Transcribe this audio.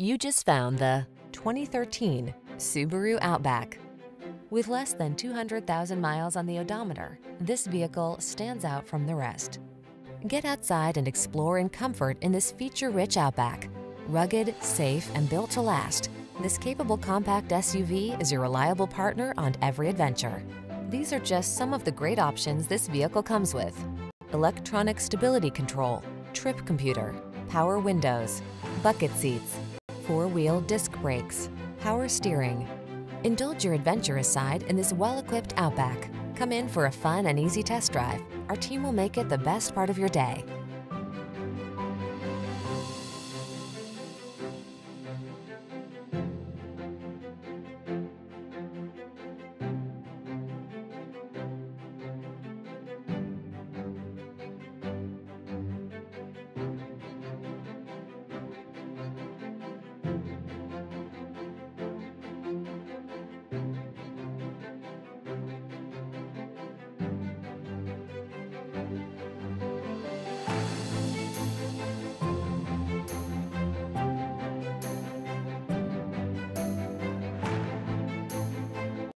You just found the 2013 Subaru Outback. With less than 200,000 miles on the odometer, this vehicle stands out from the rest. Get outside and explore in comfort in this feature-rich Outback. Rugged, safe, and built to last, this capable compact SUV is your reliable partner on every adventure. These are just some of the great options this vehicle comes with: electronic stability control, trip computer, power windows, bucket seats, four-wheel disc brakes, power steering. Indulge your adventurous side in this well-equipped Outback. Come in for a fun and easy test drive. Our team will make it the best part of your day.